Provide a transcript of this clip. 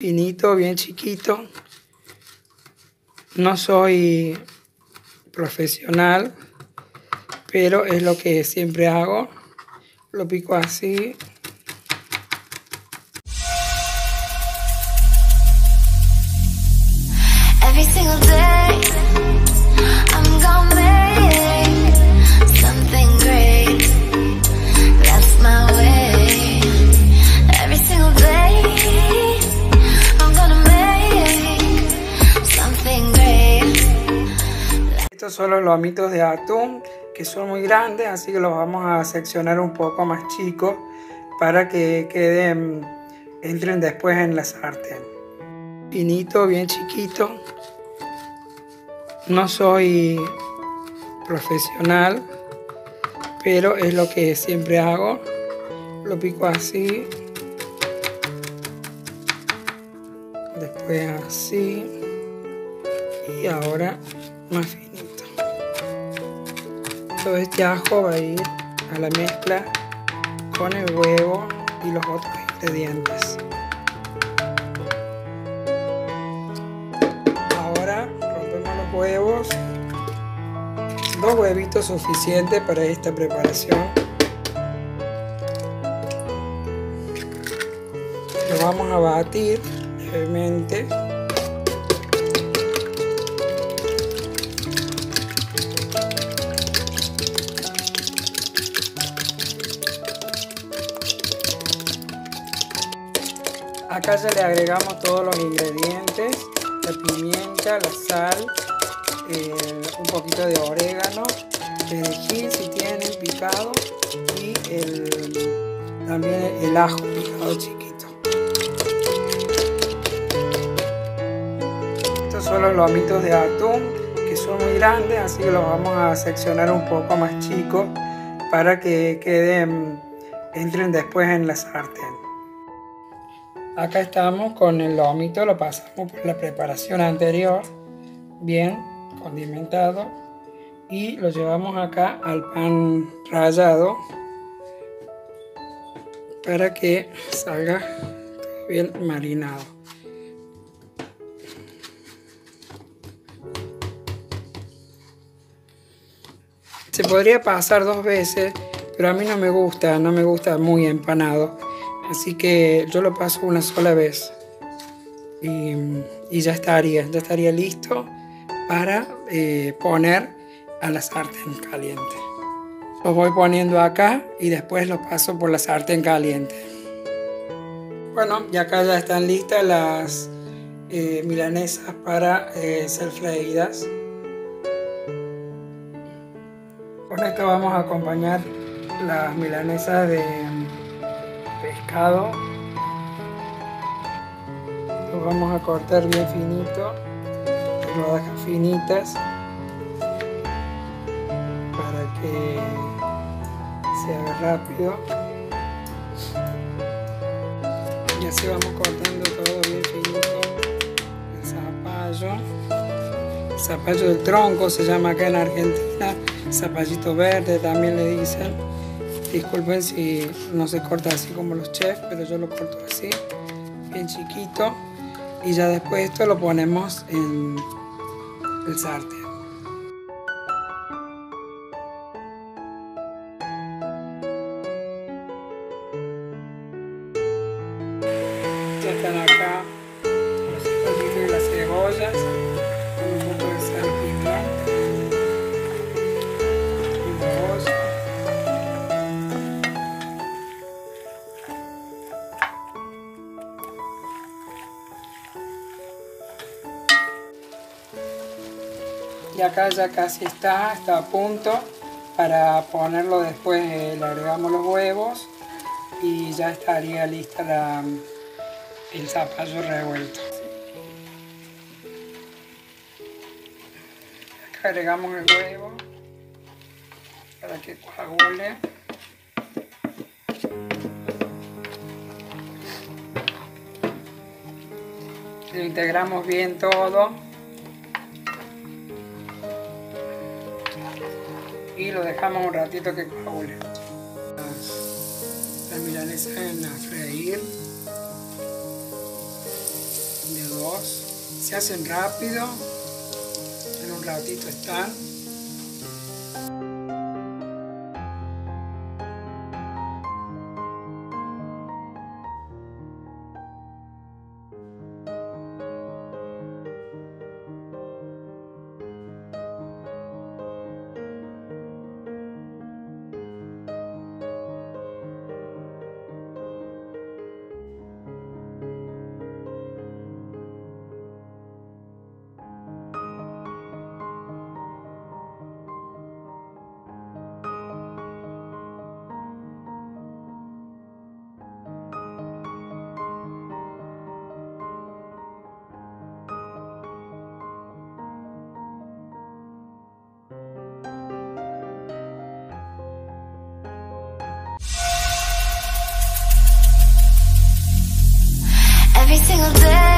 finito, bien chiquito. No soy profesional, pero es lo que siempre hago. Lo pico así. Estos son los lomitos de atún, que son muy grandes, así que los vamos a seccionar un poco más chicos para que queden, entren después en la sartén. Finito, bien chiquito. No soy profesional, pero es lo que siempre hago. Lo pico así, después así y ahora más finito. Todo este ajo va a ir a la mezcla con el huevo y los otros ingredientes. Ahora rompemos los huevos. 2 huevitos suficientes para esta preparación. Lo vamos a batir levemente. Acá ya le agregamos todos los ingredientes, la pimienta, la sal, un poquito de orégano, perejil si tienen picado y también el ajo picado chiquito. Estos son los lomitos de atún, que son muy grandes, así que los vamos a seccionar un poco más chicos para que queden, entren después en la sartén. Acá estamos con el lomito, lo pasamos por la preparación anterior, bien condimentado, y lo llevamos acá al pan rallado para que salga bien marinado. Se podría pasar 2 veces, pero a mí no me gusta muy empanado. Así que yo lo paso una sola vez y ya estaría listo para poner a la sartén caliente. Los voy poniendo acá y después los paso por la sartén caliente. Bueno, y acá ya están listas las milanesas para ser freídas. Con esto vamos a acompañar las milanesas de pescado. Lo vamos a cortar bien finito, en rodajas finitas, para que se haga rápido. Y así vamos cortando todo bien finito. El zapallo, del tronco se llama acá en Argentina, zapallito verde también le dicen. Disculpen si no se corta así como los chefs, pero yo lo corto así, bien chiquito. Y ya después esto lo ponemos en el sartén. Ya están acá los zapallitos y las cebollas, con un poco de sal y pimienta. Y acá ya casi está a punto para ponerlo después, le agregamos los huevos y ya estaría lista el zapallo revuelto. Acá agregamos el huevo para que coagule. Lo integramos bien todo. Y lo dejamos un ratito que coagule. Las milanesas a freír. Se hacen rápido, en un ratito están. Every single day.